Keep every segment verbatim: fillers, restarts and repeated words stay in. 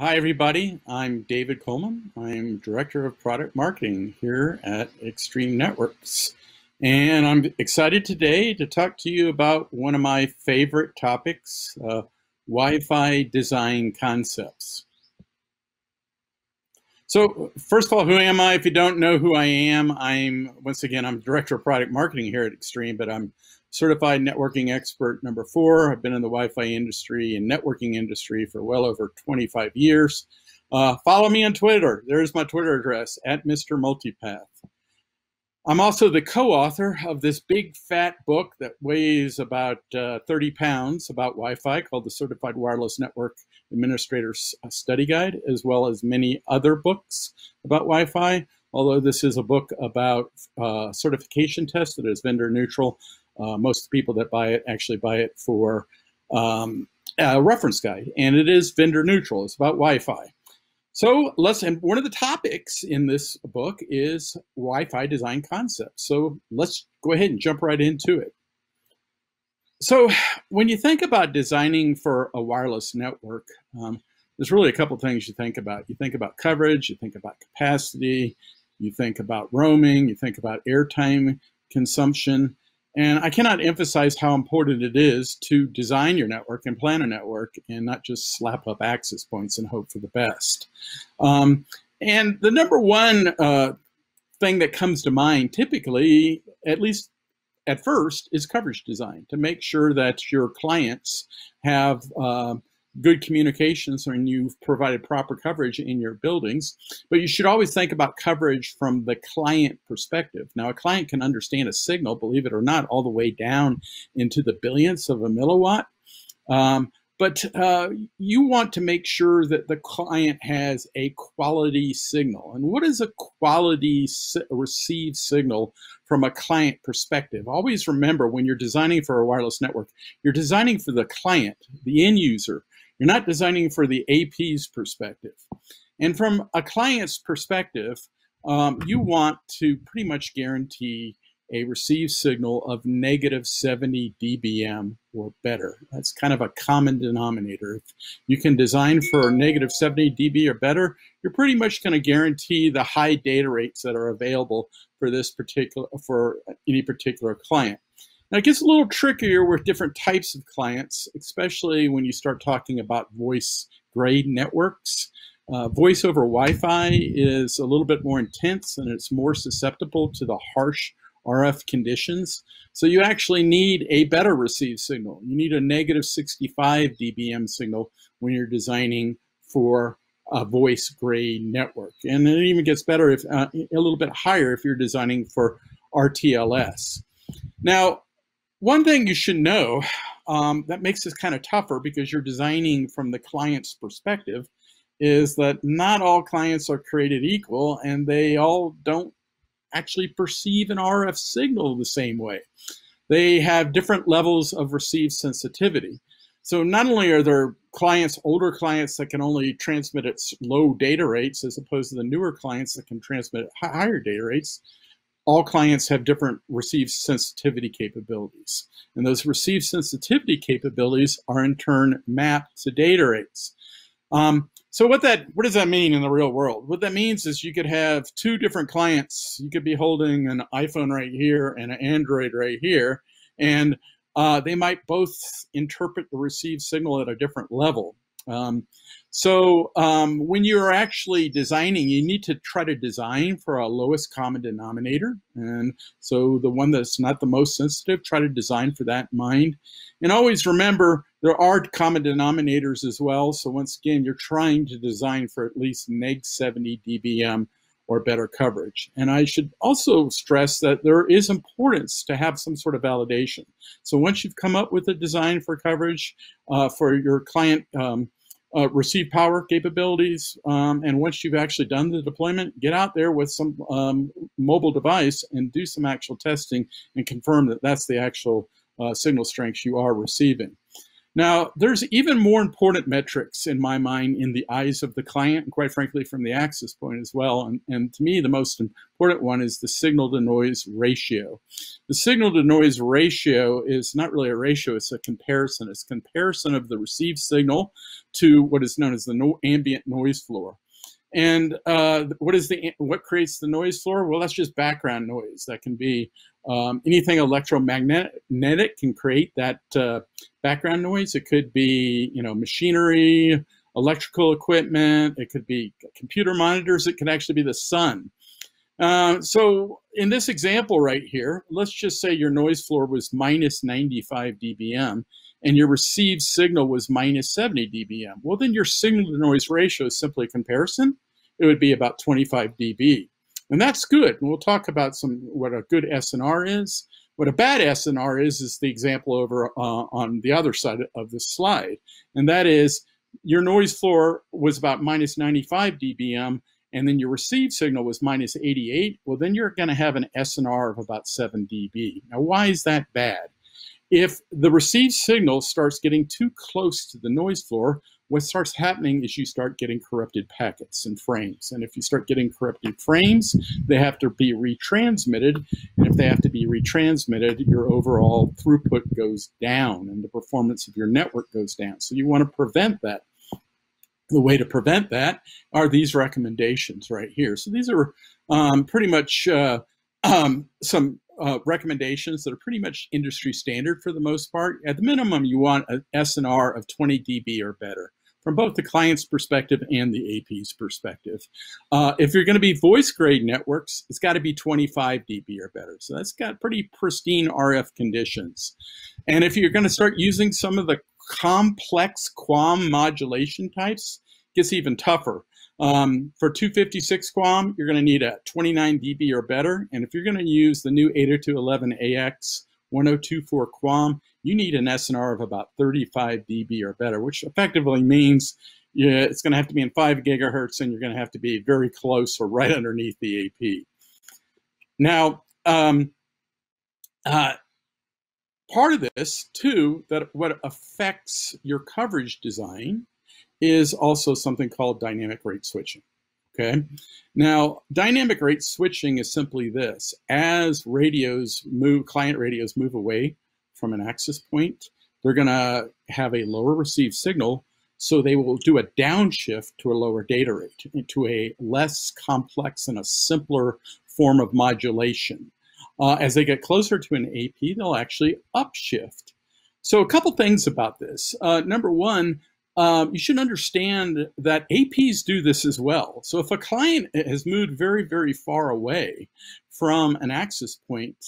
Hi everybody, I'm David Coleman. I'm Director of Product Marketing here at Extreme Networks. And I'm excited today to talk to you about one of my favorite topics, uh, Wi-Fi design concepts. So first of all, who am I? If you don't know who I am, I'm, once again, I'm Director of Product Marketing here at Extreme, but I'm Certified Networking Expert number four. I've been in the Wi-Fi industry and networking industry for well over twenty-five years. Uh, follow me on Twitter. There's my Twitter address, at Mister Multipath. I'm also the co-author of this big fat book that weighs about uh, thirty pounds about Wi-Fi called the Certified Wireless Network Administrator's Study Guide, as well as many other books about Wi-Fi, although this is a book about uh, certification tests that is vendor neutral. Uh, most people that buy it actually buy it for um, a reference guide, and it is vendor neutral. It's about Wi-Fi. So let's, and one of the topics in this book is Wi-Fi design concepts. So let's go ahead and jump right into it. So when you think about designing for a wireless network, um, there's really a couple things you think about. You think about coverage, you think about capacity, you think about roaming, you think about airtime consumption. And I cannot emphasize how important it is to design your network and plan a network and not just slap up access points and hope for the best. Um, and the number one uh, thing that comes to mind typically, at least at first, is coverage design, to make sure that your clients have uh, good communications and you've provided proper coverage in your buildings. But you should always think about coverage from the client perspective. Now, a client can understand a signal, believe it or not, all the way down into the billionths of a milliwatt. Um, but uh, you want to make sure that the client has a quality signal. And what is a quality si- received signal from a client perspective? Always remember, when you're designing for a wireless network, you're designing for the client, the end user. You're not designing for the A P's perspective. And from a client's perspective, um, you want to pretty much guarantee a received signal of negative seventy D B M or better. That's kind of a common denominator. If you can design for negative seventy D B or better, you're pretty much going to guarantee the high data rates that are available for this particular, for any particular client. Now, it gets a little trickier with different types of clients, especially when you start talking about voice grade networks. Uh, voice over Wi-Fi is a little bit more intense, and it's more susceptible to the harsh R F conditions. So you actually need a better received signal. You need a negative sixty-five D B M signal when you're designing for a voice grade network. And it even gets better, if uh, a little bit higher, if you're designing for R T L S. Now, one thing you should know um, that makes this kind of tougher, because you're designing from the client's perspective, is that not all clients are created equal, and they all don't actually perceive an R F signal the same way. They have different levels of received sensitivity. So not only are there clients, older clients, that can only transmit at low data rates as opposed to the newer clients that can transmit at higher data rates, all clients have different received sensitivity capabilities. And those received sensitivity capabilities are in turn mapped to data rates. Um, so what that, what does that mean in the real world? What that means is you could have two different clients. You could be holding an iPhone right here and an Android right here. And uh, they might both interpret the received signal at a different level. Um, so um, when you're actually designing, you need to try to design for a lowest common denominator. And so the one that's not the most sensitive, try to design for that in mind. And always remember, there are common denominators as well. So once again, you're trying to design for at least neg seventy D B M or better coverage. And I should also stress that there is importance to have some sort of validation. So once you've come up with a design for coverage uh, for your client um, uh, receive power capabilities, um, and once you've actually done the deployment, get out there with some um, mobile device and do some actual testing and confirm that that's the actual uh, signal strengths you are receiving. Now, there's even more important metrics in my mind in the eyes of the client, and quite frankly, from the access point as well. And, and to me, the most important one is the signal to noise ratio. The signal to noise ratio is not really a ratio, it's a comparison. It's a comparison of the received signal to what is known as the no ambient noise floor. And uh, what is the what creates the noise floor? Well, that's just background noise. That can be um, anything electromagnetic can create that uh, background noise. It could be you know machinery, electrical equipment. It could be computer monitors. It could actually be the sun. Uh, so in this example right here, let's just say your noise floor was minus ninety-five d B m. And your received signal was minus seventy d B m. Well, then your signal to noise ratio is simply a comparison. It would be about twenty-five d B. And that's good. And we'll talk about some what a good S N R is. What a bad S N R is, is the example over uh, on the other side of this slide. And that is your noise floor was about minus ninety-five d B m, and then your received signal was minus eighty-eight. Well, then you're gonna have an S N R of about seven d B. Now, why is that bad? If the received signal starts getting too close to the noise floor, what starts happening is you start getting corrupted packets and frames. And if you start getting corrupted frames, they have to be retransmitted. And if they have to be retransmitted, your overall throughput goes down and the performance of your network goes down. So you want to prevent that. The way to prevent that are these recommendations right here. So these are um, pretty much uh, um, some Uh, recommendations that are pretty much industry standard for the most part. At the minimum, you want an S N R of twenty d B or better from both the client's perspective and the A P's perspective. Uh, if you're going to be voice grade networks, it's got to be twenty-five d B or better. So that's got pretty pristine R F conditions. And if you're going to start using some of the complex Q A M modulation types, it gets even tougher. Um, for two fifty-six Q A M, you're going to need a twenty-nine d B or better. And if you're going to use the new eight oh two dot eleven a x ten twenty-four Q A M, you need an S N R of about thirty-five d B or better, which effectively means yeah, it's going to have to be in five gigahertz, and you're going to have to be very close or right underneath the A P. Now, um, uh, part of this, too, that what affects your coverage design is also something called dynamic rate switching, okay? Now, dynamic rate switching is simply this. As radios move, client radios move away from an access point, they're gonna have a lower received signal, so they will do a downshift to a lower data rate, into a less complex and a simpler form of modulation. Uh, as they get closer to an A P, they'll actually upshift. So a couple things about this. Uh, number one, Um, you should understand that A Ps do this as well. So if a client has moved very, very far away from an access point,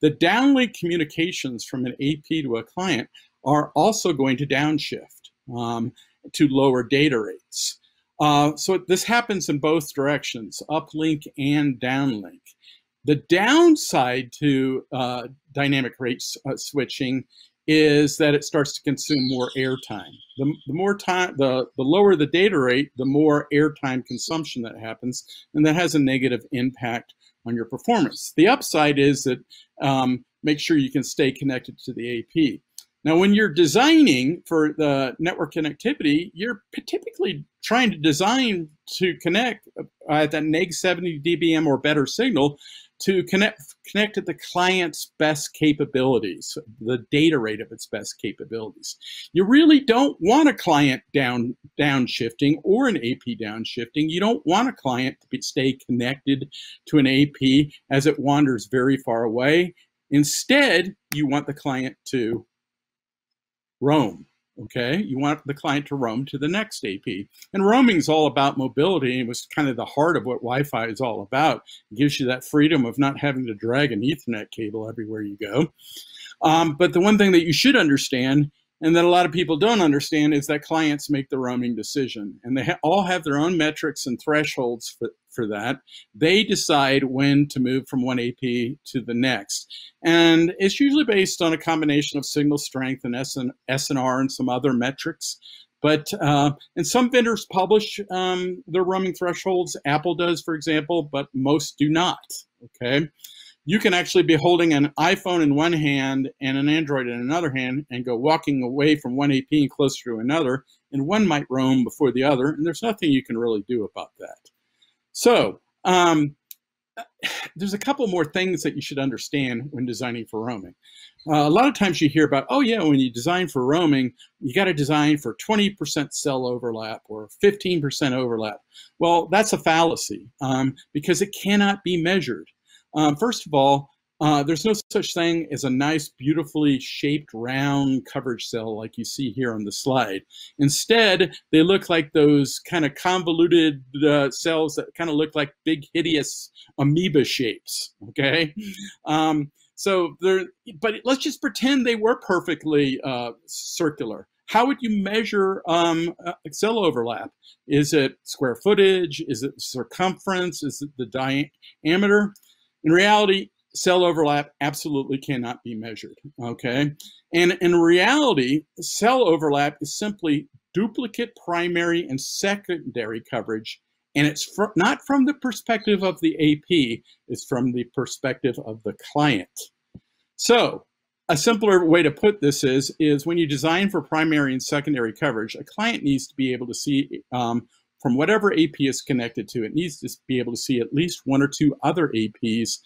the downlink communications from an A P to a client are also going to downshift um, to lower data rates. Uh, so this happens in both directions, uplink and downlink. The downside to uh, dynamic rate uh, switching is that it starts to consume more airtime. The, the more time, the, the lower the data rate, the more airtime consumption that happens, and that has a negative impact on your performance. The upside is that um, make sure you can stay connected to the A P. Now, when you're designing for the network connectivity, you're typically trying to design to connect at that neg seventy d B m or better signal to connect, connect to the client's best capabilities, the data rate of its best capabilities. You really don't want a client down downshifting or an A P downshifting. You don't want a client to be, stay connected to an A P as it wanders very far away. Instead, you want the client to roam, okay? You want the client to roam to the next A P. And roaming's all about mobility, and it was kind of the heart of what Wi-Fi is all about. It gives you that freedom of not having to drag an Ethernet cable everywhere you go. Um, but the one thing that you should understand, and that a lot of people don't understand, is that clients make the roaming decision. And they ha all have their own metrics and thresholds for, for that. They decide when to move from one A P to the next. And it's usually based on a combination of signal strength and S N R and some other metrics. But, uh, and some vendors publish um, their roaming thresholds. Apple does, for example, but most do not, okay? you can actually be holding an iPhone in one hand and an Android in another hand and go walking away from one A P and closer to another, and one might roam before the other, and there's nothing you can really do about that. So um, there's a couple more things that you should understand when designing for roaming. Uh, a lot of times you hear about, oh yeah, when you design for roaming, you got to design for twenty percent cell overlap or fifteen percent overlap. Well, that's a fallacy um, because it cannot be measured. Um, first of all, uh, there's no such thing as a nice, beautifully shaped round coverage cell like you see here on the slide. Instead, they look like those kind of convoluted uh, cells that kind of look like big, hideous amoeba shapes, okay? Um, So there, but let's just pretend they were perfectly uh, circular. How would you measure um, cell overlap? Is it square footage? Is it circumference? Is it the diameter? In reality, cell overlap absolutely cannot be measured, okay? And in reality, cell overlap is simply duplicate primary and secondary coverage. And it's fr- not from the perspective of the A P, it's from the perspective of the client. So a simpler way to put this is, is when you design for primary and secondary coverage, a client needs to be able to see um, from whatever A P is connected to, it needs to be able to see at least one or two other A Ps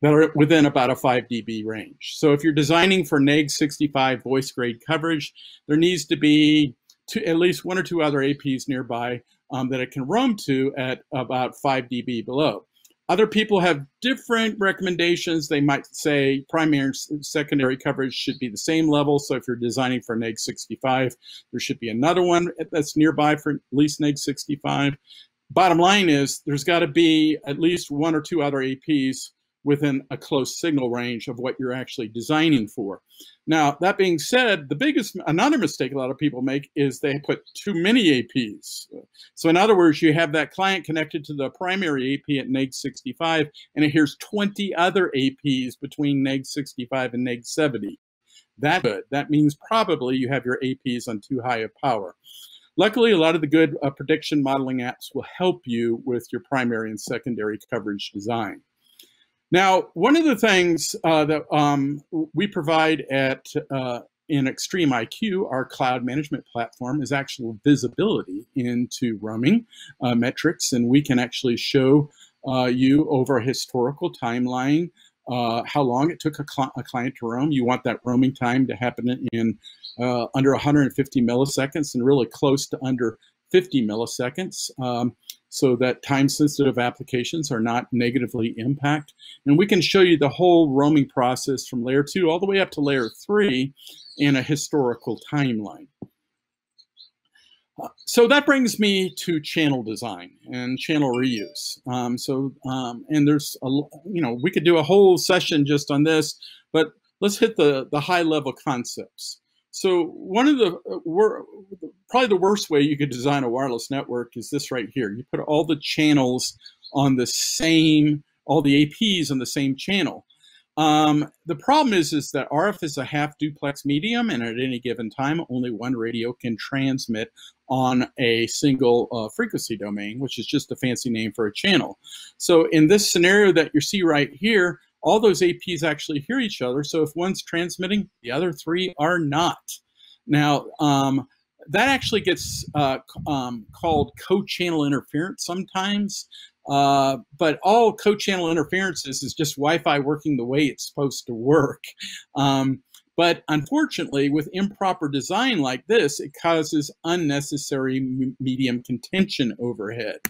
that are within about a five D B range. So if you're designing for N E G sixty-five voice grade coverage, there needs to be two, at least one or two other A Ps nearby Um, that it can roam to at about five D B below. Other people have different recommendations. They might say primary and secondary coverage should be the same level. So if you're designing for N E G sixty-five, there should be another one that's nearby for at least N E G sixty-five. Bottom line is there's got to be at least one or two other A Ps within a close signal range of what you're actually designing for. Now, that being said, the biggest, another mistake a lot of people make is they put too many A Ps. So in other words, you have that client connected to the primary A P at N E G sixty-five, and it hears twenty other A Ps between N E G sixty-five and N E G seventy. That's good. That means probably you have your A Ps on too high a power. Luckily, a lot of the good uh, prediction modeling apps will help you with your primary and secondary coverage design. Now, one of the things uh, that um, we provide at uh, in Extreme I Q, our cloud management platform, is actual visibility into roaming uh, metrics, and we can actually show uh, you over a historical timeline uh, how long it took a, cl a client to roam. You want that roaming time to happen in uh, under one hundred fifty milliseconds and really close to under fifty milliseconds. Um, so that time-sensitive applications are not negatively impacted. And we can show you the whole roaming process from layer two all the way up to layer three in a historical timeline. Uh, so that brings me to channel design and channel reuse. Um, so, um, and there's, a, you know, we could do a whole session just on this, but let's hit the, the high-level concepts. So one of the, uh, probably the worst way you could design a wireless network is this right here. You put all the channels on the same, all the A Ps on the same channel. Um, the problem is, is that R F is a half duplex medium, and at any given time, only one radio can transmit on a single uh, frequency domain, which is just a fancy name for a channel. So in this scenario that you see right here, all those A Ps actually hear each other. So if one's transmitting, the other three are not. Now, um, that actually gets uh, um, called co-channel interference sometimes. Uh, but all co-channel interference is, is just Wi-Fi working the way it's supposed to work. Um, but unfortunately, with improper design like this, it causes unnecessary medium contention overhead,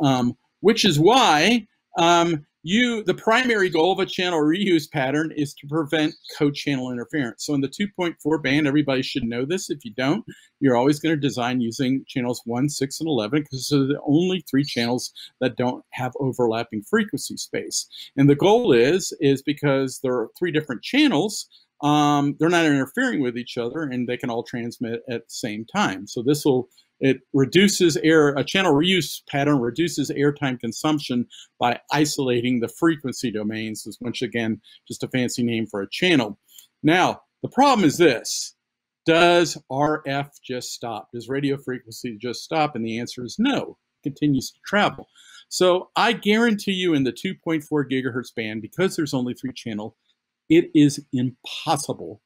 um, which is why um, You, the primary goal of a channel reuse pattern is to prevent co-channel interference. So in the two point four band, everybody should know this. If you don't, you're always going to design using channels one, six, and eleven because they're the only three channels that don't have overlapping frequency space. And the goal is, is because there are three different channels, um, they're not interfering with each other and they can all transmit at the same time. So this will It reduces air, a channel reuse pattern reduces airtime consumption by isolating the frequency domains, is once again, just a fancy name for a channel. Now, the problem is this, does R F just stop? Does radio frequency just stop? And the answer is no, continues to travel. So I guarantee you in the two point four gigahertz band, because there's only three channel, it is impossible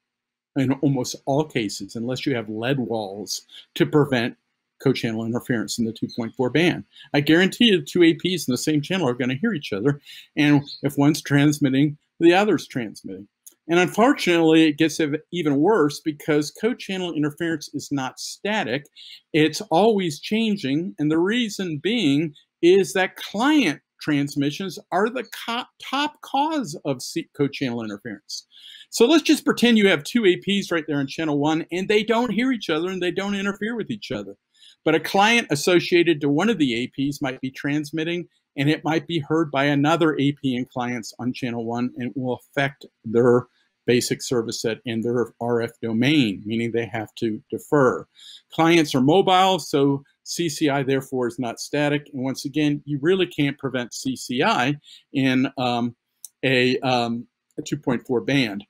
in almost all cases, unless you have lead walls, to prevent co-channel interference in the two point four band. I guarantee you two A Ps in the same channel are going to hear each other. And if one's transmitting, the other's transmitting. And unfortunately, it gets even worse because co-channel interference is not static. It's always changing. And the reason being is that client transmissions are the co top cause of co-channel interference. So let's just pretend you have two A Ps right there in channel one, and they don't hear each other and they don't interfere with each other. But a client associated to one of the A Ps might be transmitting, and it might be heard by another A P and clients on channel one, and it will affect their basic service set and their R F domain, meaning they have to defer. Clients are mobile, so C C I therefore is not static. And once again, you really can't prevent C C I in um, a, um, a two point four band.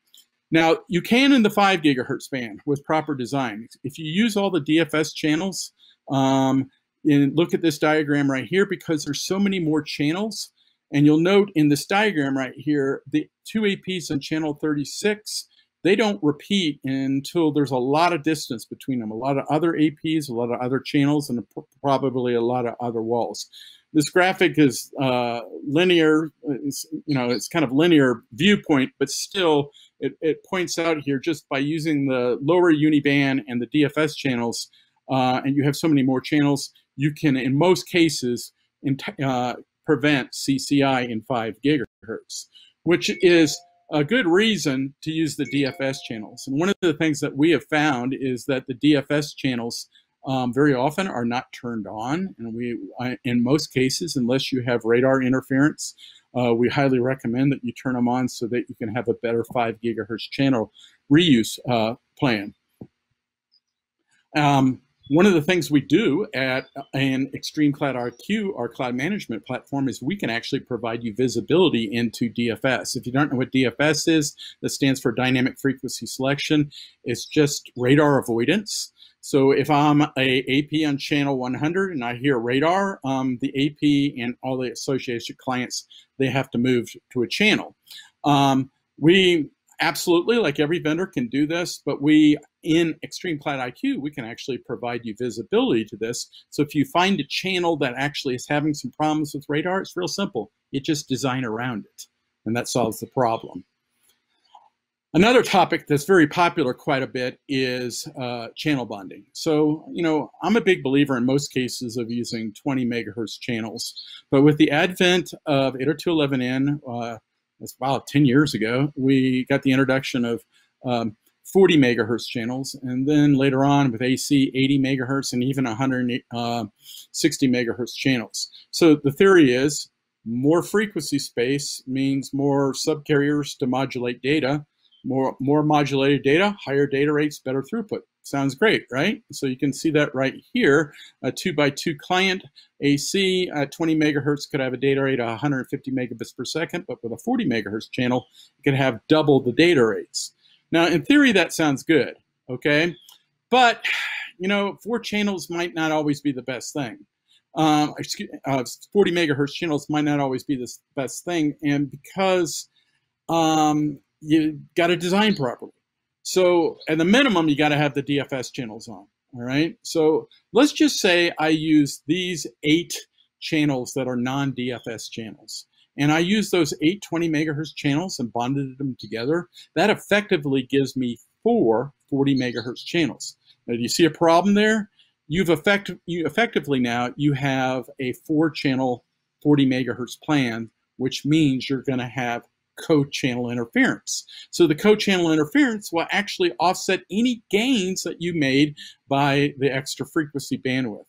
Now you can in the five gigahertz band with proper design. If you use all the D F S channels, um, and look at this diagram right here, because there's so many more channels. And you'll note in this diagram right here, the two A Ps on channel thirty-six, they don't repeat until there's a lot of distance between them, a lot of other A Ps, a lot of other channels, and probably a lot of other walls. This graphic is uh, linear, it's, you know, it's kind of linear viewpoint, but still it, it points out here just by using the lower uniband and the D F S channels, uh, and you have so many more channels, you can, in most cases, in uh, prevent C C I in five gigahertz, which is a good reason to use the D F S channels. And one of the things that we have found is that the D F S channels um, very often are not turned on. And we, in most cases, unless you have radar interference, uh, we highly recommend that you turn them on so that you can have a better five gigahertz channel reuse uh, plan. Um, One of the things we do at an Extreme Cloud I Q, our cloud management platform, is we can actually provide you visibility into D F S. If you don't know what D F S is, that stands for dynamic frequency selection. It's just radar avoidance. So if I'm a A P on channel one hundred and I hear radar, um, the A P and all the associated clients, they have to move to a channel. Um, we absolutely, like every vendor, can do this, but we in Extreme Cloud I Q, we can actually provide you visibility to this. So if you find a channel that actually is having some problems with radar, it's real simple. You just design around it, and that solves the problem. Another topic that's very popular quite a bit is uh, channel bonding. So, you know, I'm a big believer in most cases of using twenty megahertz channels, but with the advent of eight oh two dot eleven n, uh, that's about ten years ago, we got the introduction of um, forty megahertz channels, and then later on with A C, eighty megahertz, and even one hundred sixty megahertz channels. So the theory is more frequency space means more subcarriers to modulate data, more, more modulated data, higher data rates, better throughput. Sounds great, right? So you can see that right here, a two by two client A C at twenty megahertz could have a data rate of one hundred fifty megabits per second, but with a forty megahertz channel, it could have double the data rates. Now, in theory, that sounds good, okay? But, you know, four channels might not always be the best thing. Um, excuse, uh, forty megahertz channels might not always be the best thing, and because um, you got to design properly. So at the minimum, you got to have the D F S channels on, all right? So let's just say I use these eight channels that are non-D F S channels. And I use those eight twenty megahertz channels and bonded them together. That effectively gives me four forty megahertz channels. Now, do you see a problem there? You've effect, you effectively now, you have a four channel forty megahertz plan, which means you're going to have co-channel interference. So the co-channel interference will actually offset any gains that you made by the extra frequency bandwidth.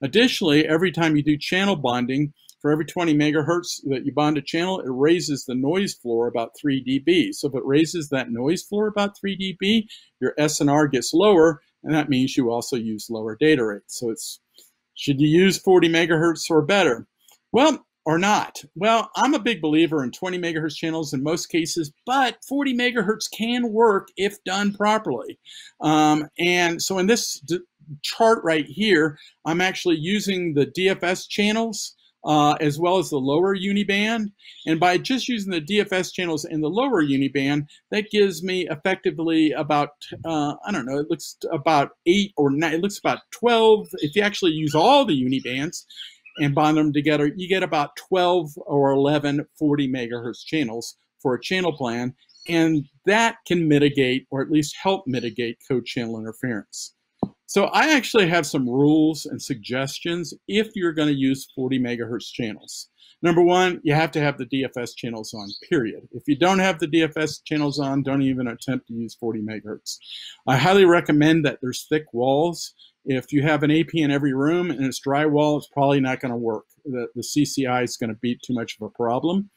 Additionally, every time you do channel bonding, for every twenty megahertz that you bond a channel, it raises the noise floor about three d B. So if it raises that noise floor about three d B, your S N R gets lower, and that means you also use lower data rates. So it's, should you use forty megahertz or better? Well, or not? Well, I'm a big believer in twenty megahertz channels in most cases, but forty megahertz can work if done properly. Um, and so in this chart right here, I'm actually using the D F S channels uh, as well as the lower uniband. And by just using the D F S channels and the lower uniband, that gives me effectively about, uh, I don't know, it looks about eight or nine, it looks about twelve. If you actually use all the unibands and bond them together, you get about twelve or eleven forty megahertz channels for a channel plan. And that can mitigate, or at least help mitigate, code channel interference. So I actually have some rules and suggestions if you're going to use forty megahertz channels. Number one, you have to have the D F S channels on, period. If you don't have the D F S channels on, don't even attempt to use forty megahertz. I highly recommend that there's thick walls. If you have an A P in every room and it's drywall, it's probably not going to work. The, the C C I is going to be too much of a problem.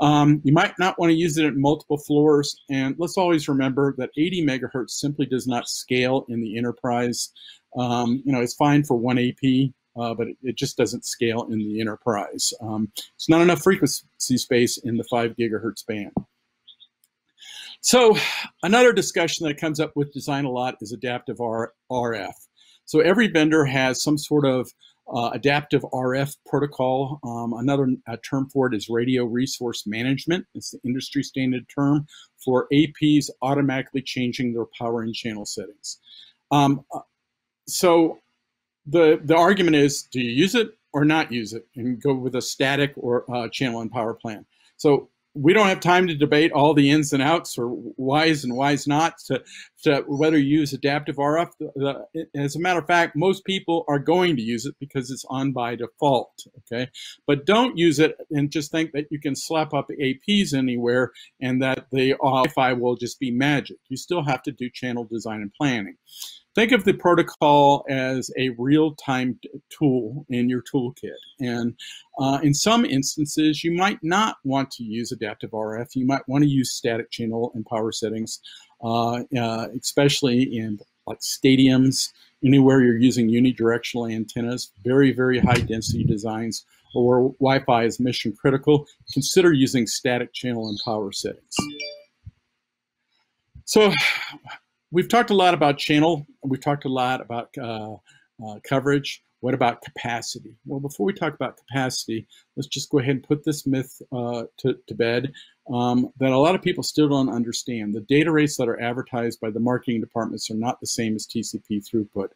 Um, you might not want to use it at multiple floors. And let's always remember that eighty megahertz simply does not scale in the enterprise. Um, you know, it's fine for one A P, uh, but it, it just doesn't scale in the enterprise. Um, it's not enough frequency space in the five gigahertz band. So another discussion that comes up with design a lot is adaptive R F. So every vendor has some sort of uh, adaptive R F protocol. Um, another uh, term for it is radio resource management. It's the industry standard term for A Ps automatically changing their power and channel settings. Um, so the, the argument is, do you use it or not use it? And go with a static or uh, channel and power plan. So we don't have time to debate all the ins and outs or whys and whys not to, to whether you use adaptive R F. The, the, as a matter of fact, most people are going to use it because it's on by default, okay? But don't use it and just think that you can slap up A Ps anywhere and that the uh, Wi-Fi will just be magic. You still have to do channel design and planning. Think of the protocol as a real-time tool in your toolkit. And uh, in some instances, you might not want to use adaptive R F. You might want to use static channel and power settings, uh, uh, especially in like stadiums, anywhere you're using unidirectional antennas, very, very high density designs, or Wi-Fi is mission critical. Consider using static channel and power settings. So, we've talked a lot about channel. We've talked a lot about uh, uh, coverage. What about capacity? Well, before we talk about capacity, let's just go ahead and put this myth uh, to, to bed um, that a lot of people still don't understand. The data rates that are advertised by the marketing departments are not the same as T C P throughput.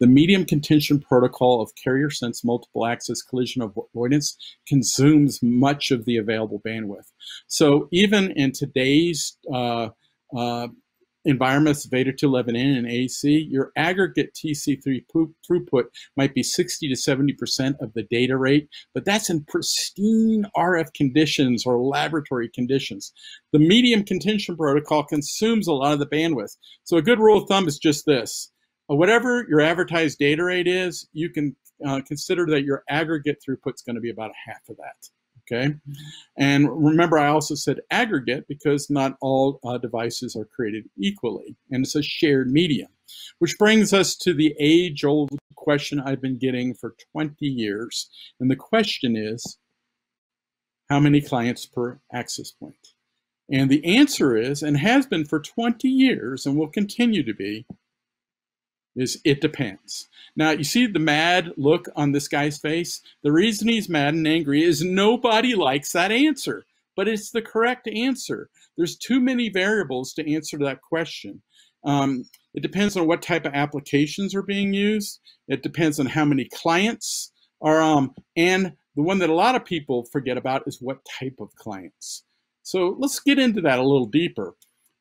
The medium contention protocol of carrier sense multiple access collision avoidance consumes much of the available bandwidth. So even in today's uh, uh, environments of eight oh two dot eleven n and A C, your aggregate T C P throughput might be sixty to seventy percent of the data rate, but that's in pristine R F conditions or laboratory conditions. The medium contention protocol consumes a lot of the bandwidth. So a good rule of thumb is just this. Whatever your advertised data rate is, you can uh, consider that your aggregate throughput is going to be about half of that. Okay, and remember I also said aggregate because not all uh, devices are created equally, and it's a shared medium, which brings us to the age-old question I've been getting for twenty years, and the question is, how many clients per access point? And the answer is, and has been for twenty years, and will continue to be, is it depends. Now, you see the mad look on this guy's face? The reason he's mad and angry is nobody likes that answer, but it's the correct answer. There's too many variables to answer that question. Um, it depends on what type of applications are being used. It depends on how many clients are, um, and the one that a lot of people forget about is what type of clients. So let's get into that a little deeper.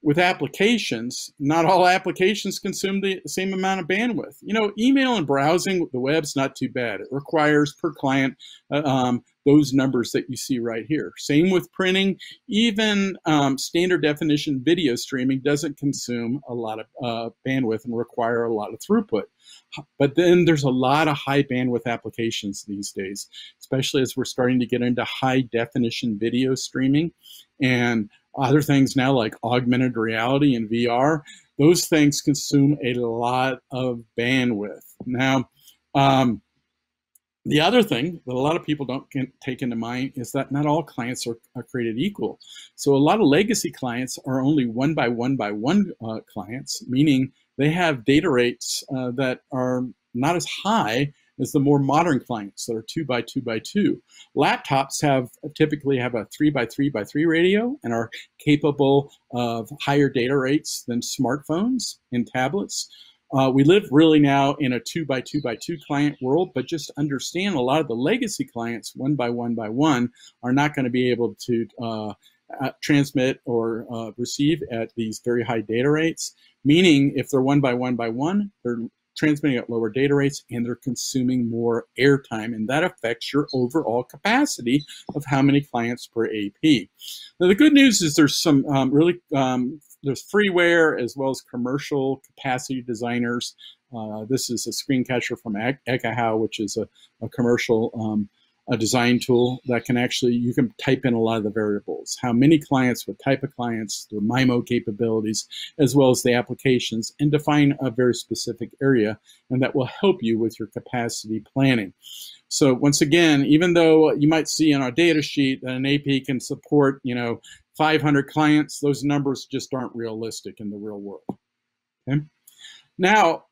With applications, not all applications consume the same amount of bandwidth. You know, email and browsing, the web's not too bad. It requires per client uh, um, those numbers that you see right here. Same with printing. Even um, standard definition video streaming doesn't consume a lot of uh, bandwidth and require a lot of throughput. But then there's a lot of high bandwidth applications these days, especially as we're starting to get into high definition video streaming and other things now like augmented reality and V R. Those things consume a lot of bandwidth. Now, um, the other thing that a lot of people don't take into mind is that not all clients are, are created equal. So a lot of legacy clients are only one by one by one uh, clients, meaning they have data rates uh, that are not as high as the more modern clients that are two by two by two. Laptops have typically have a three by three by three radio and are capable of higher data rates than smartphones and tablets. Uh, we live really now in a two by two by two client world, but just understand a lot of the legacy clients, one by one by one, are not going to be able to uh, uh, transmit or uh, receive at these very high data rates. Meaning, if they're one by one by one, they're transmitting at lower data rates and they're consuming more airtime, and that affects your overall capacity of how many clients per A P. Now, the good news is there's some um, really um, there's freeware as well as commercial capacity designers. Uh, this is a screen catcher from Ekahau, which is a, a commercial um, a design tool that can actually, you can type in a lot of the variables, how many clients, what type of clients, their MIMO capabilities, as well as the applications, and define a very specific area, and that will help you with your capacity planning. So once again, even though you might see in our data sheet that an A P can support, you know, five hundred clients, those numbers just aren't realistic in the real world, okay? Now,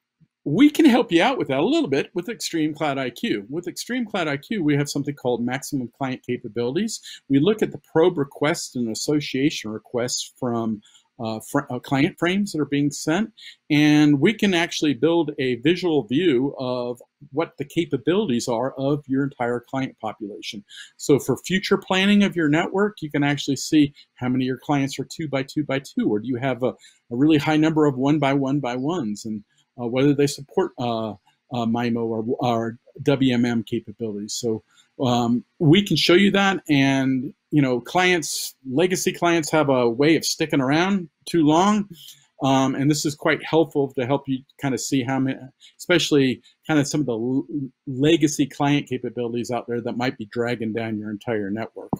we can help you out with that a little bit with Extreme Cloud I Q. With Extreme Cloud I Q, we have something called maximum client capabilities. We look at the probe requests and association requests from uh, fr uh, client frames that are being sent, and we can actually build a visual view of what the capabilities are of your entire client population. So for future planning of your network, you can actually see how many of your clients are two by two by two, or do you have a, a really high number of one by one by ones, and Uh, whether they support uh, uh, MIMO or, or W M M capabilities. So um, we can show you that, and you know, clients, legacy clients have a way of sticking around too long, um, and this is quite helpful to help you kind of see how many, especially kind of some of the legacy client capabilities out there that might be dragging down your entire network.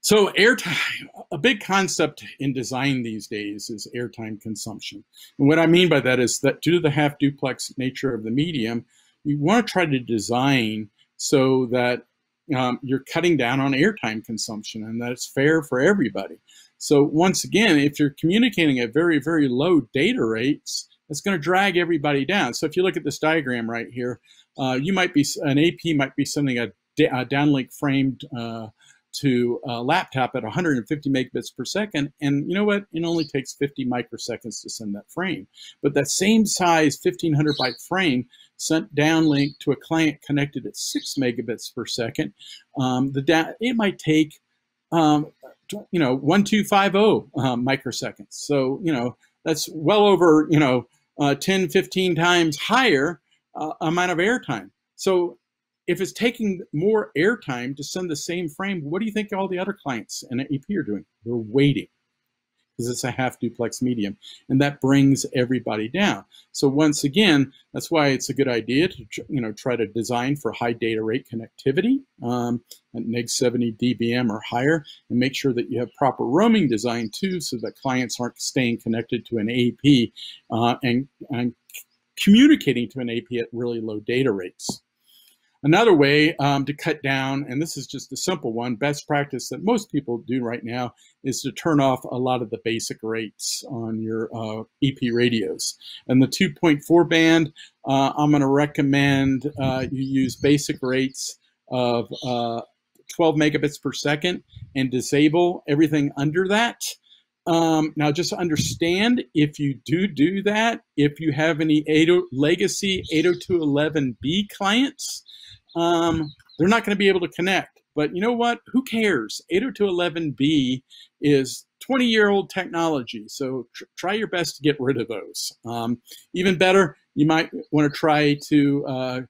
So airtime, a big concept in design these days is airtime consumption. And what I mean by that is that due to the half duplex nature of the medium, you want to try to design so that um, you're cutting down on airtime consumption and that it's fair for everybody. So once again, if you're communicating at very, very low data rates, it's going to drag everybody down. So if you look at this diagram right here, uh, you might be, an A P might be sending a, a downlink framed uh, to a laptop at one hundred fifty megabits per second, and you know what? It only takes fifty microseconds to send that frame. But that same size fifteen hundred byte frame sent downlink to a client connected at six megabits per second, um, the da it might take um, you know one two five zero um, microseconds. So you know that's well over you know uh, ten, fifteen times higher uh, amount of airtime. So if it's taking more airtime to send the same frame, what do you think all the other clients and A P are doing? They're waiting, because it's a half duplex medium, and that brings everybody down. So once again, that's why it's a good idea to you know try to design for high data rate connectivity um, at neg seventy dBm or higher, and make sure that you have proper roaming design too, so that clients aren't staying connected to an A P uh, and, and communicating to an A P at really low data rates. Another way um, to cut down, and this is just a simple one, best practice that most people do right now, is to turn off a lot of the basic rates on your uh, E P radios. And the two point four band, uh, I'm going to recommend uh, you use basic rates of uh, twelve megabits per second and disable everything under that. Um, now, just understand, if you do do that, if you have any legacy eight oh two dot eleven b clients, um, they're not going to be able to connect. But you know what? Who cares? eight oh two dot eleven b is twenty-year-old technology, so tr try your best to get rid of those. Um, even better, you might want to try to uh,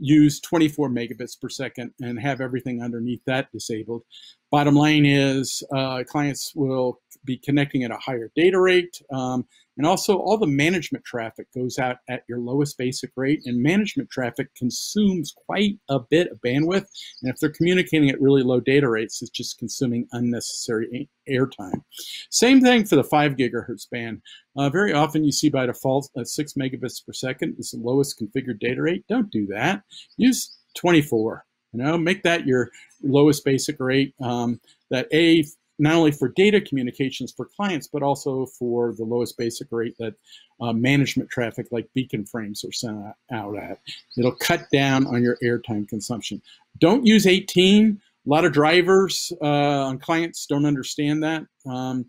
use twenty-four megabits per second and have everything underneath that disabled. Bottom line is uh, clients will be connecting at a higher data rate, um, and also all the management traffic goes out at your lowest basic rate, and management traffic consumes quite a bit of bandwidth, and if they're communicating at really low data rates, it's just consuming unnecessary airtime. Same thing for the five gigahertz band. Uh, very often you see by default uh, six megabits per second is the lowest configured data rate. Don't do that. Use twenty-four. You know, make that your lowest basic rate. Um, that A not only for data communications for clients, but also for the lowest basic rate that uh, management traffic like beacon frames are sent out at. It'll cut down on your airtime consumption. Don't use eighteen. A lot of drivers uh, on clients don't understand that. Um,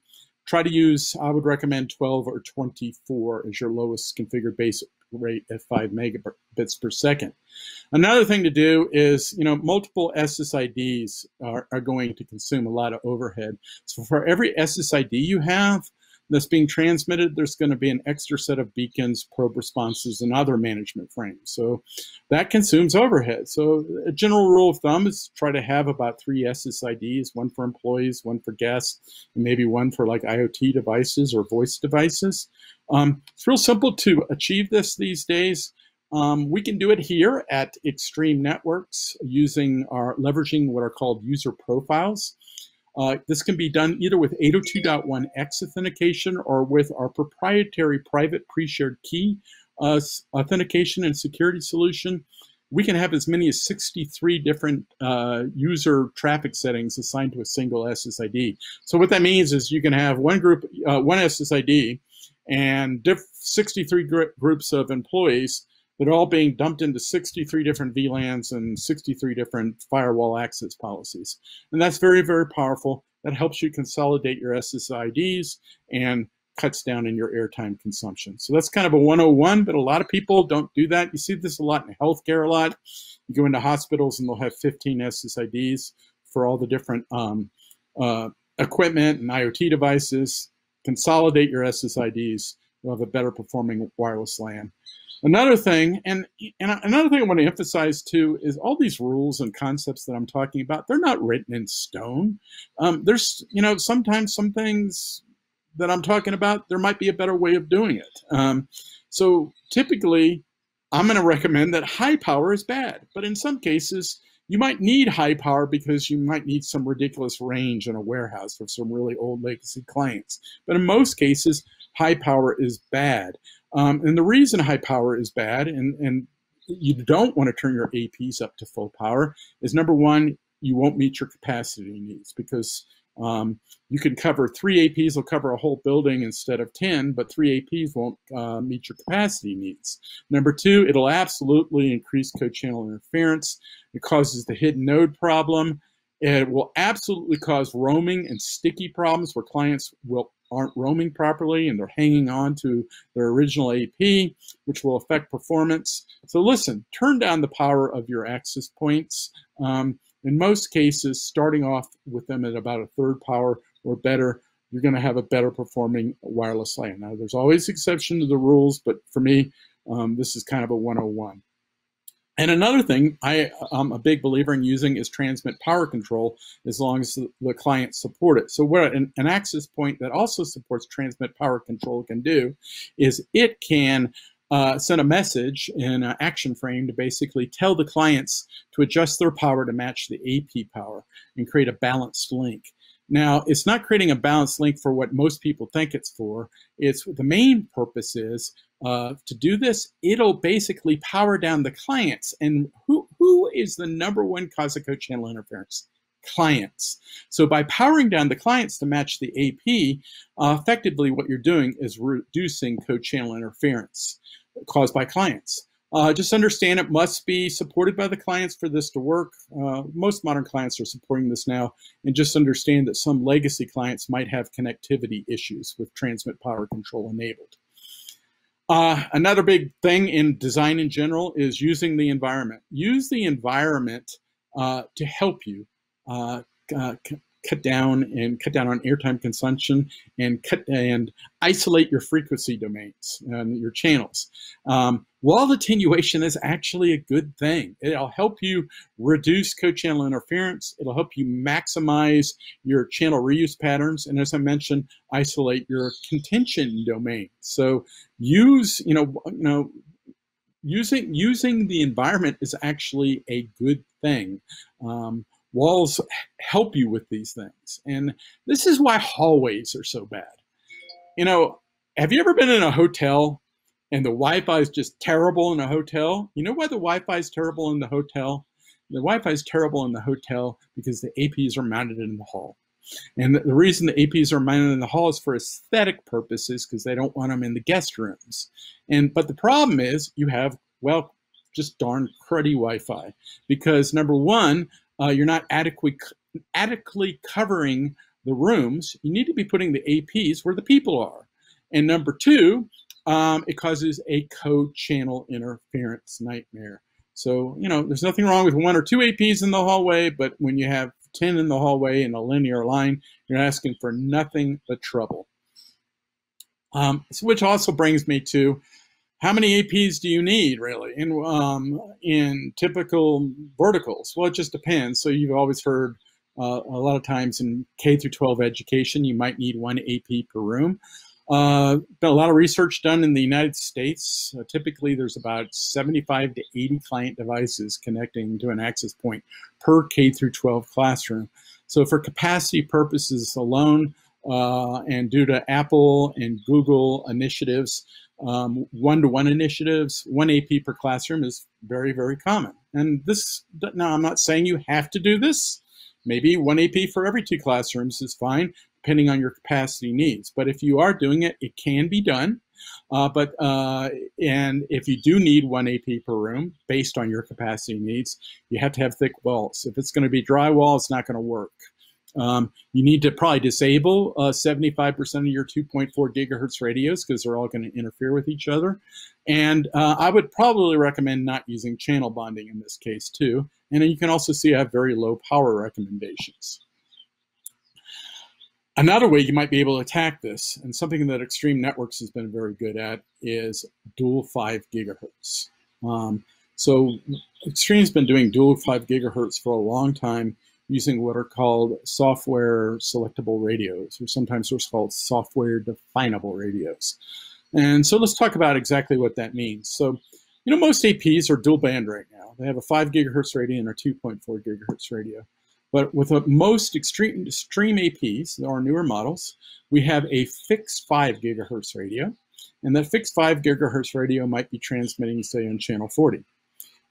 try to use, I would recommend twelve or twenty-four as your lowest configured basic rate at five megabits per second. Another thing to do is, you know, multiple S S I Ds are, are going to consume a lot of overhead. So for every S S I D you have that's being transmitted, there's going to be an extra set of beacons, probe responses, and other management frames. So that consumes overhead. So a general rule of thumb is try to have about three S S I Ds, one for employees, one for guests, and maybe one for like IoT devices or voice devices. Um, it's real simple to achieve this these days. Um, we can do it here at Extreme Networks using our leveraging what are called user profiles. Uh, this can be done either with eight oh two dot one x authentication or with our proprietary private pre-shared key uh, authentication and security solution. We can have as many as sixty-three different uh, user traffic settings assigned to a single S S I D. So what that means is you can have one group, uh, one S S I D, and diff sixty-three gr groups of employees that are all being dumped into sixty-three different V LANs and sixty-three different firewall access policies. And that's very, very powerful. That helps you consolidate your S S I Ds and cuts down in your airtime consumption. So that's kind of a one oh one, but a lot of people don't do that. You see this a lot in healthcare a lot. You go into hospitals and they'll have fifteen S S I Ds for all the different um, uh, equipment and IoT devices. Consolidate your S S I Ds. You'll have a better performing wireless LAN. Another thing, and, and another thing I want to emphasize too, is all these rules and concepts that I'm talking about, they're not written in stone. Um, there's, you know, sometimes some things that I'm talking about, there might be a better way of doing it. Um, so typically, I'm going to recommend that high power is bad, but in some cases, you might need high power because you might need some ridiculous range in a warehouse for some really old legacy clients. But in most cases, high power is bad. Um, and the reason high power is bad, and, and you don't want to turn your A Ps up to full power, is number one, you won't meet your capacity needs because um, you can cover three A Ps will cover a whole building instead of ten, but three A Ps won't uh, meet your capacity needs. Number two, it'll absolutely increase co-channel interference. It causes the hidden node problem. It will absolutely cause roaming and sticky problems where clients will aren't roaming properly and they're hanging on to their original A P, which will affect performance. So listen, turn down the power of your access points. Um, in most cases, starting off with them at about a third power or better, you're going to have a better performing wireless LAN. Now, there's always exception to the rules, but for me, um, this is kind of a one oh one. And another thing I, I'm a big believer in using is transmit power control as long as the client supports it. So what an, an access point that also supports transmit power control can do is it can uh, send a message in an action frame to basically tell the clients to adjust their power to match the A P power and create a balanced link. Now, it's not creating a balanced link for what most people think it's for. It's the main purpose is uh, to do this, it'll basically power down the clients. And who, who is the number one cause of co-channel interference? Clients. So by powering down the clients to match the A P, uh, effectively what you're doing is reducing co-channel interference caused by clients. Uh, just understand it must be supported by the clients for this to work. Uh, most modern clients are supporting this now, and just understand that some legacy clients might have connectivity issues with transmit power control enabled. Uh, another big thing in design in general is using the environment. Use the environment uh, to help you uh, uh, cut down and cut down on airtime consumption and cut and isolate your frequency domains and your channels. Um, Wall attenuation is actually a good thing. It'll help you reduce co-channel interference. It'll help you maximize your channel reuse patterns. And as I mentioned, isolate your contention domain. So use, you know, you know, using, using the environment is actually a good thing. Um, walls help you with these things. And this is why hallways are so bad. You know, have you ever been in a hotel and the Wi-Fi is just terrible in a hotel? You know why the Wi-Fi is terrible in the hotel? The Wi-Fi is terrible in the hotel because the A Ps are mounted in the hall. And the reason the A Ps are mounted in the hall is for aesthetic purposes, because they don't want them in the guest rooms. And but the problem is you have, well, just darn cruddy Wi-Fi, because number one, uh, you're not adequately adequately covering the rooms. You need to be putting the A Ps where the people are. And number two, um, it causes a co-channel interference nightmare. So, you know, there's nothing wrong with one or two A Ps in the hallway, but when you have ten in the hallway in a linear line, you're asking for nothing but trouble. Um, so which also brings me to, how many A Ps do you need, really, in, um, in typical verticals? Well, it just depends. So you've always heard uh, a lot of times in K through twelve education, you might need one A P per room. Uh, been a lot of research done in the United States. Uh, typically, there's about seventy-five to eighty client devices connecting to an access point per K through twelve classroom. So for capacity purposes alone, uh, and due to Apple and Google initiatives, um, one-to-one initiatives, one A P per classroom is very, very common. And this, now I'm not saying you have to do this. Maybe one A P for every two classrooms is fine, depending on your capacity needs. But if you are doing it, it can be done. Uh, but uh, and if you do need one A P per room based on your capacity needs, you have to have thick walls. If it's going to be dry wall, it's not going to work. Um, you need to probably disable seventy-five percent uh, of your two point four gigahertz radios, because they're all going to interfere with each other. And uh, I would probably recommend not using channel bonding in this case too. And then you can also see I have very low power recommendations. Another way you might be able to attack this, and something that Extreme Networks has been very good at, is dual five gigahertz. Um, so Extreme's been doing dual five gigahertz for a long time, using what are called software selectable radios, or sometimes they're called software definable radios. And so let's talk about exactly what that means. So, you know, most A Ps are dual band right now. They have a five gigahertz radio and a two point four gigahertz radio. But with most extreme, extreme A Ps, our newer models, we have a fixed five gigahertz radio. And that fixed five gigahertz radio might be transmitting, say, on channel forty.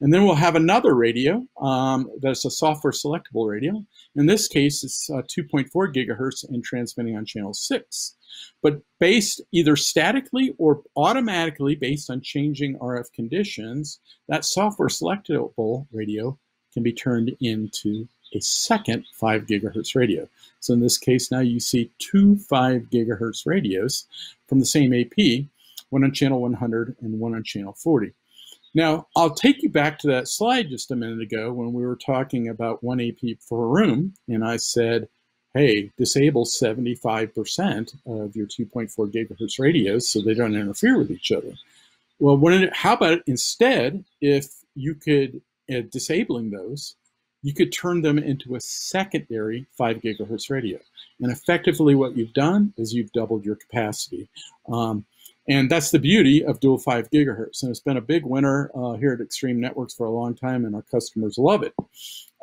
And then we'll have another radio um, that's a software selectable radio. In this case, it's uh, two point four gigahertz and transmitting on channel six. But based either statically or automatically, based on changing R F conditions, that software selectable radio can be turned into a second five gigahertz radio. So in this case, now you see two five gigahertz radios from the same A P, one on channel one hundred and one on channel forty. Now, I'll take you back to that slide just a minute ago when we were talking about one A P for a room, and I said, hey, disable seventy-five percent of your two point four gigahertz radios so they don't interfere with each other. Well, when it, how about instead, if you could, uh, disabling those, you could turn them into a secondary five gigahertz radio. And effectively what you've done is you've doubled your capacity. Um, and that's the beauty of dual five gigahertz. And it's been a big winner uh, here at Extreme Networks for a long time, and our customers love it.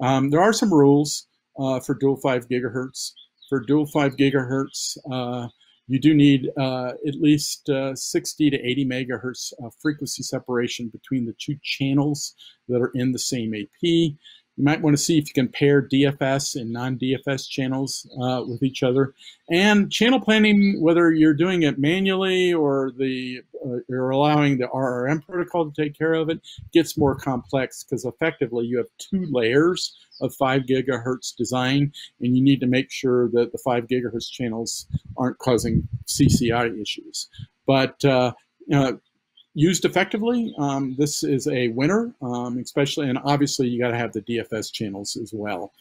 Um, there are some rules uh, for dual five gigahertz. For dual five gigahertz, uh, you do need uh, at least uh, sixty to eighty megahertz uh, frequency separation between the two channels that are in the same A P. You might want to see if you can pair D F S and non-D F S channels uh, with each other. And channel planning, whether you're doing it manually or the, uh, you're allowing the R R M protocol to take care of it, gets more complex, because effectively you have two layers of five gigahertz design, and you need to make sure that the five gigahertz channels aren't causing C C I issues. But uh, you know, used effectively, um, this is a winner, um, especially, and obviously you gotta have the D F S channels as well.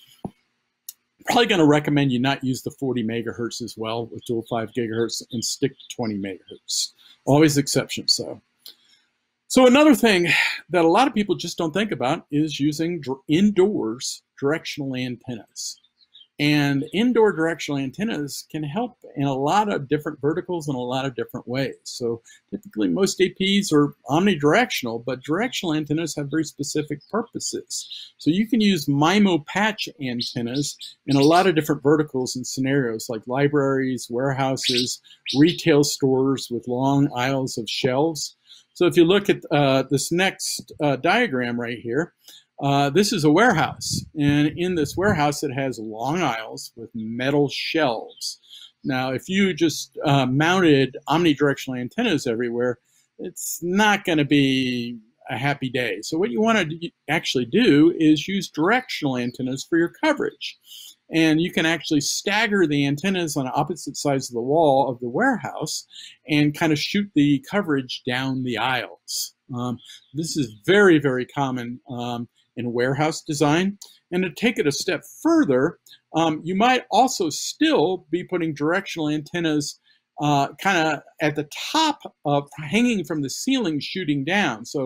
Probably gonna recommend you not use the forty megahertz as well with dual five gigahertz, and stick to twenty megahertz. Always exceptions, though. So another thing that a lot of people just don't think about is using dr- indoors directional antennas. And indoor directional antennas can help in a lot of different verticals in a lot of different ways. So typically most A Ps are omnidirectional, but directional antennas have very specific purposes. So you can use MIMO patch antennas in a lot of different verticals and scenarios, like libraries, warehouses, retail stores with long aisles of shelves. So if you look at uh, this next uh, diagram right here, uh, this is a warehouse. And in this warehouse, it has long aisles with metal shelves. Now, if you just uh, mounted omnidirectional antennas everywhere, it's not going to be a happy day. So what you want to actually do is use directional antennas for your coverage. And you can actually stagger the antennas on opposite sides of the wall of the warehouse and kind of shoot the coverage down the aisles. Um, this is very, very common um, in warehouse design. And to take it a step further, um, you might also still be putting directional antennas Uh, kind of at the top of hanging from the ceiling, shooting down. So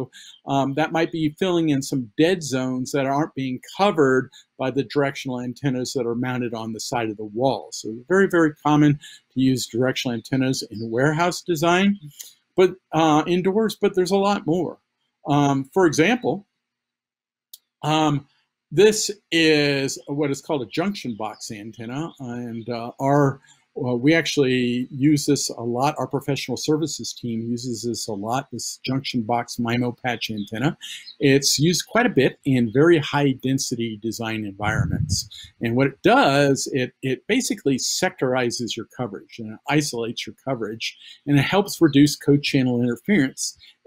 um, that might be filling in some dead zones that aren't being covered by the directional antennas that are mounted on the side of the wall. So very, very common to use directional antennas in warehouse design, but uh, indoors, but there's a lot more. Um, for example, um, this is what is called a junction box antenna, and uh, our Well, we actually use this a lot. Our professional services team uses this a lot, this junction box MIMO patch antenna. It's used quite a bit in very high density design environments. And what it does, it, it basically sectorizes your coverage and it isolates your coverage, and it helps reduce co-channel interference,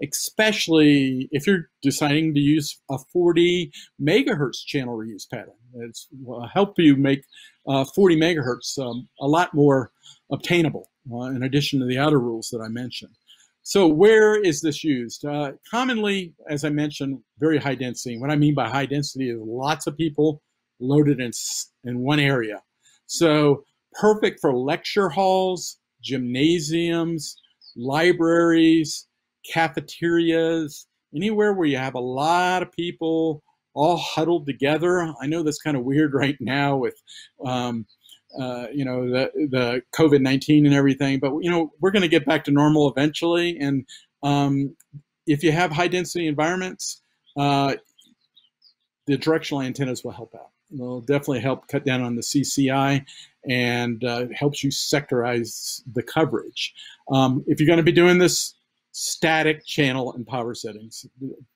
especially if you're deciding to use a forty megahertz channel reuse pattern. It's will help you make uh, forty megahertz um, a lot more obtainable, uh, in addition to the other rules that I mentioned. So where is this used? Uh, commonly, as I mentioned, very high density. What I mean by high density is lots of people loaded in, in one area. So perfect for lecture halls, gymnasiums, libraries, cafeterias, anywhere where you have a lot of people all huddled together. I know that's kind of weird right now with, um, uh, you know, the, the COVID nineteen and everything, but, you know, we're going to get back to normal eventually. And um, if you have high density environments, uh, the directional antennas will help out. They'll definitely help cut down on the C C I and uh, helps you sectorize the coverage. Um, if you're going to be doing this, static channel and power settings.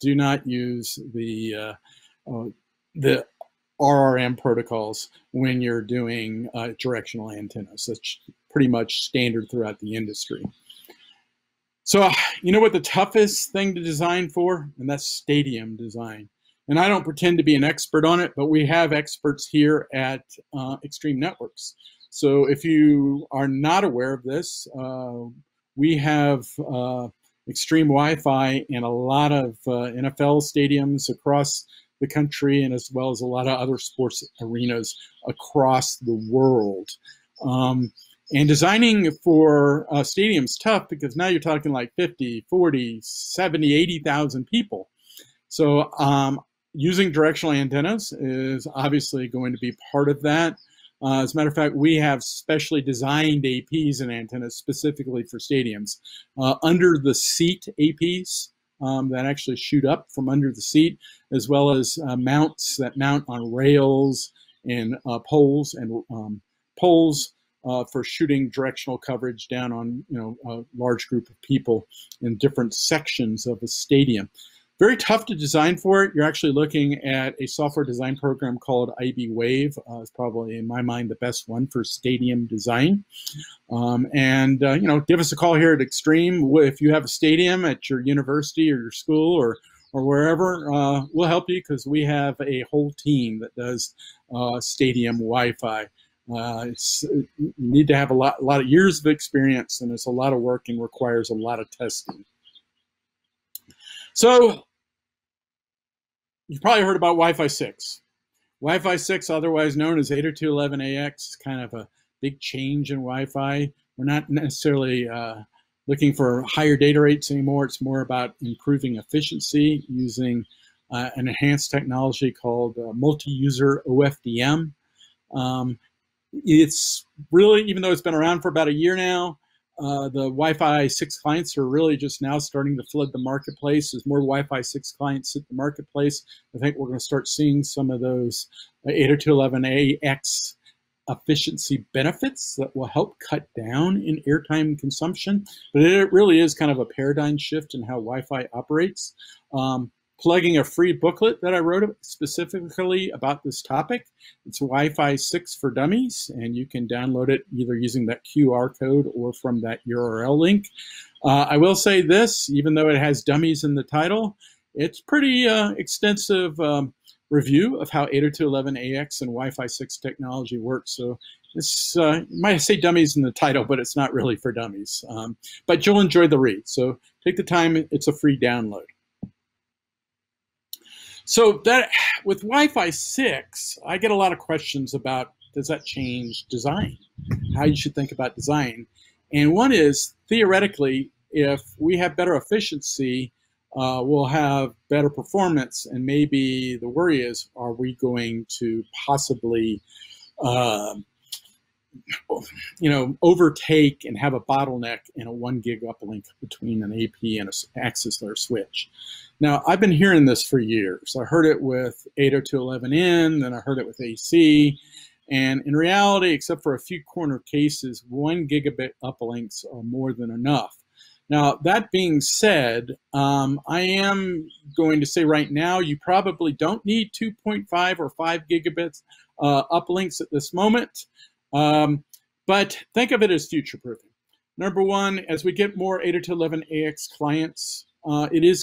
Do not use the uh, uh, the R R M protocols when you're doing uh, directional antennas. That's pretty much standard throughout the industry. So you know what the toughest thing to design for? And that's stadium design. And I don't pretend to be an expert on it, but we have experts here at uh, Extreme Networks. So if you are not aware of this, uh, we have uh, Extreme Wi-Fi in a lot of uh, N F L stadiums across the country, and as well as a lot of other sports arenas across the world. Um, and designing for uh, stadiums tough, because now you're talking like fifty, forty, seventy, eighty thousand people. So um, using directional antennas is obviously going to be part of that. Uh, as a matter of fact, we have specially designed A Ps and antennas specifically for stadiums. Uh, under the seat A Ps um, that actually shoot up from under the seat, as well as uh, mounts that mount on rails and uh, poles and um, poles uh, for shooting directional coverage down on, you know, a large group of people in different sections of a stadium. Very tough to design for it. You're actually looking at a software design program called I B Wave. Uh, it's probably, in my mind, the best one for stadium design. Um, and, uh, you know, give us a call here at Extreme. If you have a stadium at your university or your school or, or wherever, uh, we'll help you, because we have a whole team that does uh, stadium Wi-Fi. Uh, it's, you need to have a lot, a lot of years of experience, and it's a lot of work and requires a lot of testing. So you've probably heard about Wi-Fi six. Wi-Fi six, otherwise known as eight oh two dot eleven A X, kind of a big change in Wi-Fi. We're not necessarily uh, looking for higher data rates anymore. It's more about improving efficiency using uh, an enhanced technology called uh, multi-user O F D M. Um, it's really, even though it's been around for about a year now, Uh, the Wi-Fi six clients are really just now starting to flood the marketplace. As more Wi-Fi six clients hit the marketplace, I think we're going to start seeing some of those eight oh two dot eleven A X efficiency benefits that will help cut down in airtime consumption. But it really is kind of a paradigm shift in how Wi-Fi operates. Um, plugging a free booklet that I wrote specifically about this topic. It's Wi-Fi six for Dummies, and you can download it either using that Q R code or from that U R L link. Uh, I will say this, even though it has dummies in the title, it's pretty uh, extensive um, review of how eight oh two dot eleven A X and Wi-Fi six technology works. So it's, uh, you might say dummies in the title, but it's not really for dummies. Um, but you'll enjoy the read, so take the time. It's a free download. So that with Wi-Fi six, I get a lot of questions about, does that change design? How you should think about design. And one is, theoretically, if we have better efficiency, uh, we'll have better performance. And maybe the worry is, are we going to possibly uh, you know, overtake and have a bottleneck in a one gig uplink between an A P and an access layer switch? Now, I've been hearing this for years. I heard it with eight oh two dot eleven N, then I heard it with A C. And in reality, except for a few corner cases, one gigabit uplinks are more than enough. Now, that being said, um, I am going to say right now, you probably don't need two point five or five gigabits uh, uplinks at this moment. Um, but think of it as future-proofing. Number one, as we get more eight oh two dot eleven A X clients, Uh, it is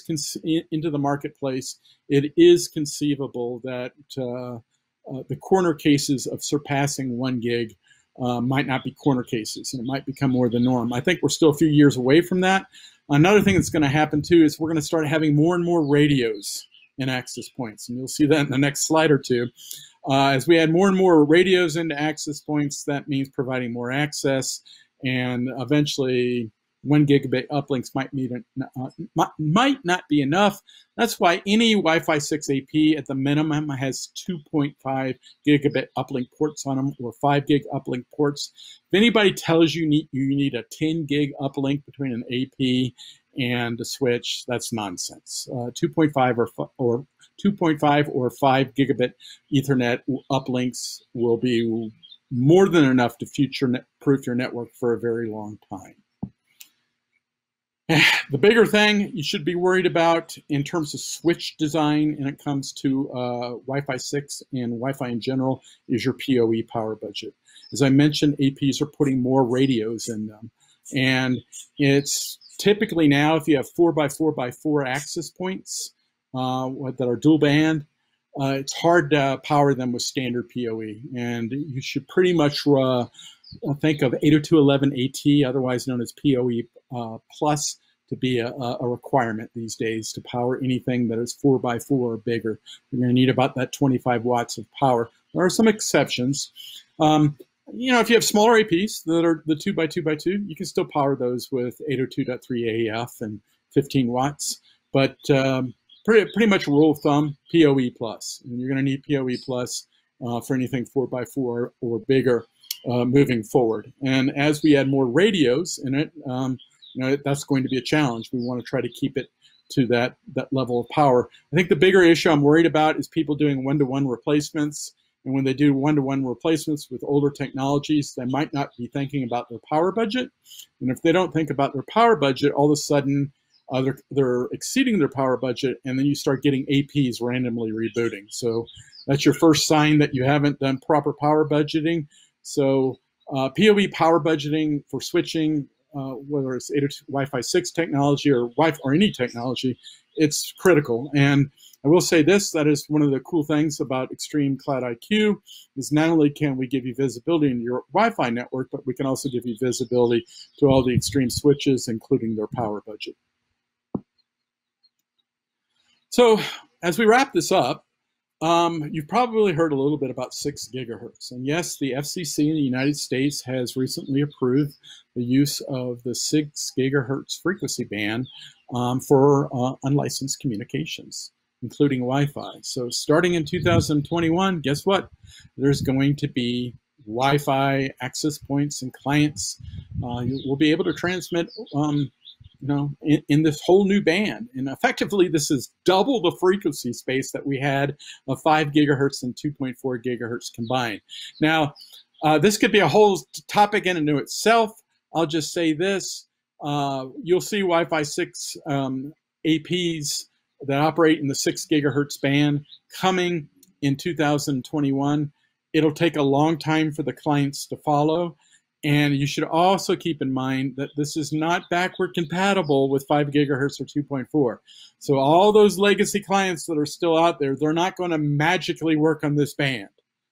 into the marketplace, it is conceivable that uh, uh, the corner cases of surpassing one gig uh, might not be corner cases, and it might become more the norm. I think we're still a few years away from that. Another thing that's going to happen too is we're going to start having more and more radios in access points, and you'll see that in the next slide or two. Uh, as we add more and more radios into access points, that means providing more access, and eventually one gigabit uplinks might, need an, uh, might not be enough. That's why any Wi-Fi six A P at the minimum has two point five gigabit uplink ports on them, or five gig uplink ports. If anybody tells you need, you need a ten gig uplink between an A P and a switch, that's nonsense. Uh, two point five or five gigabit Ethernet uplinks will be more than enough to future-proof your network for a very long time. The bigger thing you should be worried about in terms of switch design, and it comes to uh, Wi-Fi six and Wi-Fi in general, is your P O E power budget. As I mentioned, A Ps are putting more radios in them. And it's typically now, if you have four by four by four access points uh, that are dual band, uh, it's hard to power them with standard P O E. And you should pretty much uh, think of eight oh two dot eleven A T, otherwise known as P O E plus, Uh, plus to be a, a requirement these days to power anything that is four by four or bigger. You're going to need about that twenty-five watts of power. There are some exceptions. Um, you know, if you have smaller A Ps that are the two by two by two, you can still power those with eight oh two dot three A F and fifteen watts. But um, pretty pretty much rule of thumb, P O E plus, and you're going to need P O E plus uh, for anything four by four or bigger uh, moving forward. And as we add more radios in it. Um, You know, that's going to be a challenge. We want to try to keep it to that, that level of power. I think the bigger issue I'm worried about is people doing one-to-one replacements. And when they do one-to-one replacements with older technologies, they might not be thinking about their power budget. And if they don't think about their power budget, all of a sudden uh, they're, they're exceeding their power budget, and then you start getting A Ps randomly rebooting. So that's your first sign that you haven't done proper power budgeting. So uh, P O E power budgeting for switching, Uh, whether it's Wi-Fi six technology or Wi-Fi or any technology, it's critical. And I will say this, that is one of the cool things about Extreme Cloud I Q, is not only can we give you visibility into your Wi-Fi network, but we can also give you visibility to all the Extreme switches, including their power budget. So as we wrap this up, Um, you've probably heard a little bit about six gigahertz. And yes, the F C C in the United States has recently approved the use of the six gigahertz frequency band um, for uh, unlicensed communications, including Wi-Fi. So starting in two thousand twenty-one, guess what? There's going to be Wi-Fi access points and clients. Uh, you will be able to transmit um, you know, in, in this whole new band. And effectively, this is double the frequency space that we had of five gigahertz and two point four gigahertz combined. Now, Uh, this could be a whole topic in and of itself. I'll just say this. Uh, you'll see Wi-Fi six um, A Ps that operate in the six gigahertz band coming in two thousand twenty-one. It'll take a long time for the clients to follow. And you should also keep in mind that this is not backward compatible with five gigahertz or two point four. So all those legacy clients that are still out there, they're not going to magically work on this band.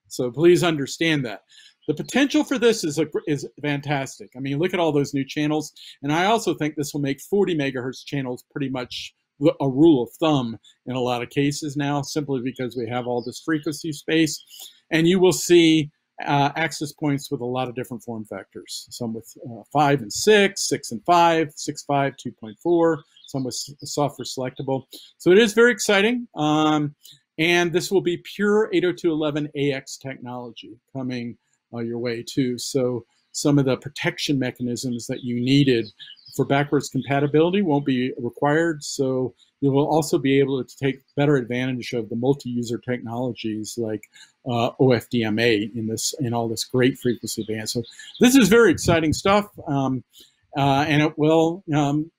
So please understand that. The potential for this is, a, is fantastic. I mean, look at all those new channels. And I also think this will make forty megahertz channels pretty much a rule of thumb in a lot of cases now, simply because we have all this frequency space. And you will see Uh, access points with a lot of different form factors, some with uh, five and six, six and five, six, five, two point four, some with software selectable. So it is very exciting. Um, and this will be pure eight oh two dot eleven A X technology coming uh, your way too. So some of the protection mechanisms that you needed for backwards compatibility won't be required. So you will also be able to take better advantage of the multi-user technologies like uh, O F D M A in this in all this great frequency band. So this is very exciting stuff, um, uh, and it will um,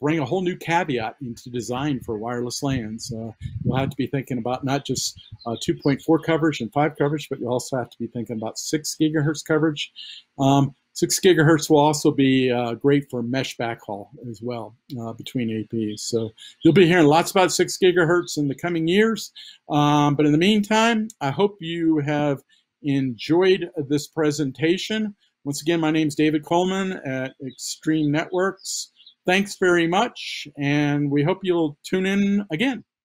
bring a whole new caveat into design for wireless LANs. Uh, you'll have to be thinking about not just uh, two point four coverage and five coverage, but you also have to be thinking about six gigahertz coverage. Um, Six gigahertz will also be uh, great for mesh backhaul as well uh, between A Ps. So you'll be hearing lots about six gigahertz in the coming years. Um, but in the meantime, I hope you have enjoyed this presentation. Once again, my name is David Coleman at Extreme Networks. Thanks very much, and we hope you'll tune in again.